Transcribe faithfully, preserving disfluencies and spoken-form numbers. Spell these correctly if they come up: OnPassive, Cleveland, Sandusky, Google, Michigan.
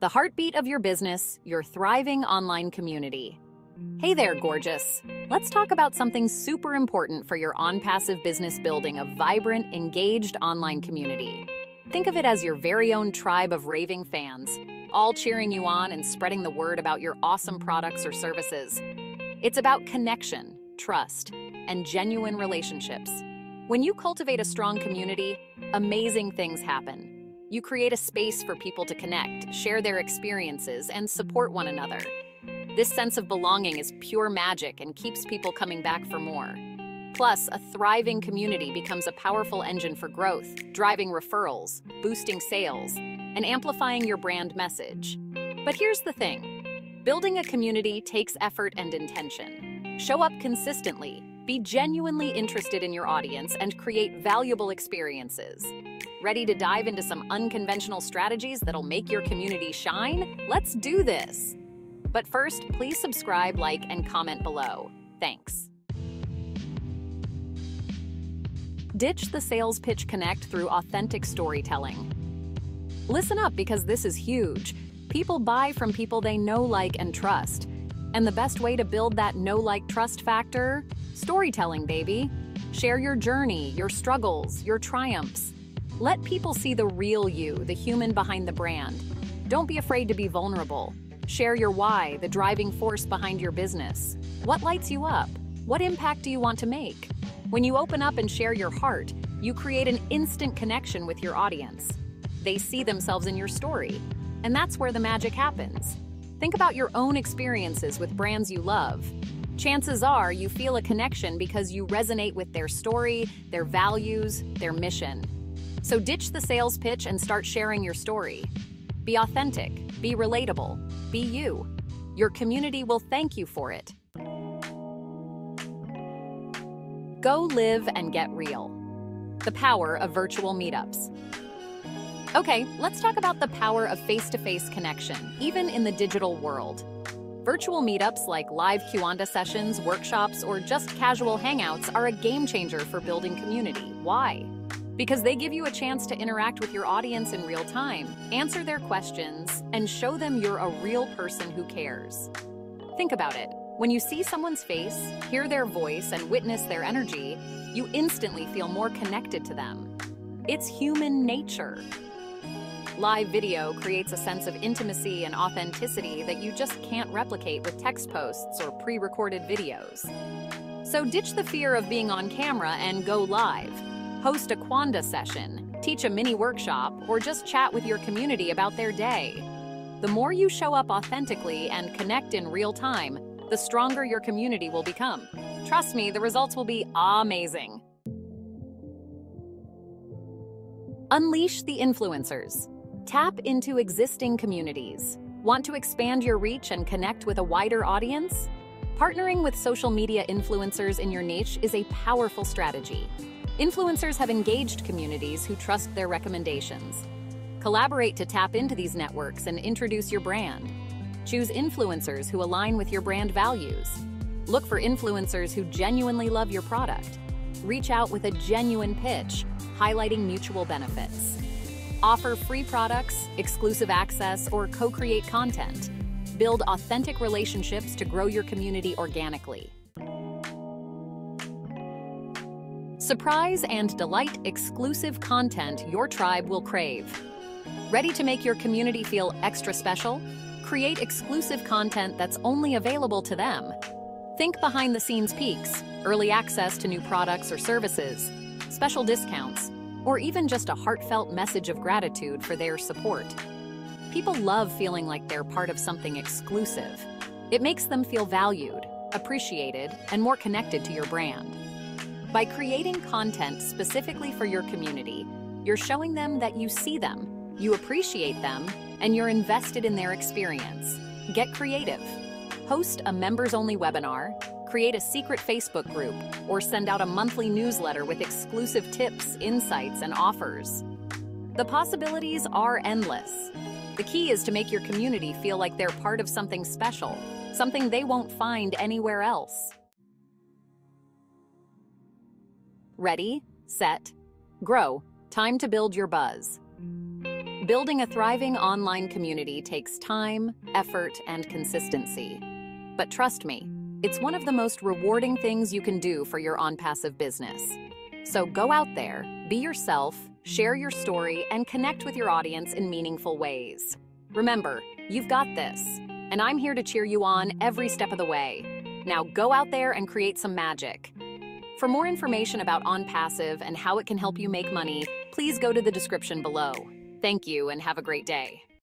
the heartbeat of your business, your thriving online community. Hey there, gorgeous. Let's talk about something super important for your OnPassive business: building a vibrant, engaged online community. Think of it as your very own tribe of raving fans, all cheering you on and spreading the word about your awesome products or services. It's about connection, trust, and genuine relationships. When you cultivate a strong community, amazing things happen. You create a space for people to connect, share their experiences, and support one another. This sense of belonging is pure magic and keeps people coming back for more. Plus, a thriving community becomes a powerful engine for growth, driving referrals, boosting sales, and amplifying your brand message. But here's the thing. Building a community takes effort and intention. Show up consistently, be genuinely interested in your audience, and create valuable experiences. Ready to dive into some unconventional strategies that'll make your community shine? Let's do this! But first, please subscribe, like, and comment below. Thanks. Ditch the sales pitch, connect through authentic storytelling. Listen up, because this is huge. People buy from people they know, like, and trust. And the best way to build that know-like-trust factor? Storytelling, baby. Share your journey, your struggles, your triumphs. Let people see the real you, the human behind the brand. Don't be afraid to be vulnerable. Share your why, the driving force behind your business. What lights you up? What impact do you want to make? When you open up and share your heart, you create an instant connection with your audience. They see themselves in your story, and that's where the magic happens. Think about your own experiences with brands you love. Chances are you feel a connection because you resonate with their story, their values, their mission. So ditch the sales pitch and start sharing your story. Be authentic, be relatable, be you. Your community will thank you for it. Go live and get real. The power of virtual meetups. Okay, let's talk about the power of face-to-face connection, even in the digital world. Virtual meetups like live Q and A sessions, workshops, or just casual hangouts are a game changer for building community. Why? Because they give you a chance to interact with your audience in real time, answer their questions, and show them you're a real person who cares. Think about it. When you see someone's face, hear their voice, and witness their energy, you instantly feel more connected to them. It's human nature. Live video creates a sense of intimacy and authenticity that you just can't replicate with text posts or pre-recorded videos. So ditch the fear of being on camera and go live. Host a Q and A session, teach a mini workshop, or just chat with your community about their day. The more you show up authentically and connect in real time, the stronger your community will become. Trust me, the results will be amazing. Unleash the influencers. Tap into existing communities. Want to expand your reach and connect with a wider audience? Partnering with social media influencers in your niche is a powerful strategy. Influencers have engaged communities who trust their recommendations. Collaborate to tap into these networks and introduce your brand. Choose influencers who align with your brand values. Look for influencers who genuinely love your product. Reach out with a genuine pitch, highlighting mutual benefits. Offer free products, exclusive access, or co-create content. Build authentic relationships to grow your community organically. Surprise and delight exclusive content your tribe will crave. Ready to make your community feel extra special? Create exclusive content that's only available to them. Think behind-the-scenes peeks, early access to new products or services, special discounts, or even just a heartfelt message of gratitude for their support. People love feeling like they're part of something exclusive. It makes them feel valued, appreciated, and more connected to your brand. By creating content specifically for your community, you're showing them that you see them, you appreciate them, and you're invested in their experience. Get creative. Host a members-only webinar, create a secret Facebook group, or send out a monthly newsletter with exclusive tips, insights, and offers. The possibilities are endless. The key is to make your community feel like they're part of something special, something they won't find anywhere else. Ready, set, grow. Time to build your buzz. Building a thriving online community takes time, effort, and consistency. But trust me, it's one of the most rewarding things you can do for your OnPassive business. So go out there, be yourself, share your story, and connect with your audience in meaningful ways. Remember, you've got this, and I'm here to cheer you on every step of the way. Now go out there and create some magic. For more information about OnPassive and how it can help you make money, please go to the description below. Thank you and have a great day.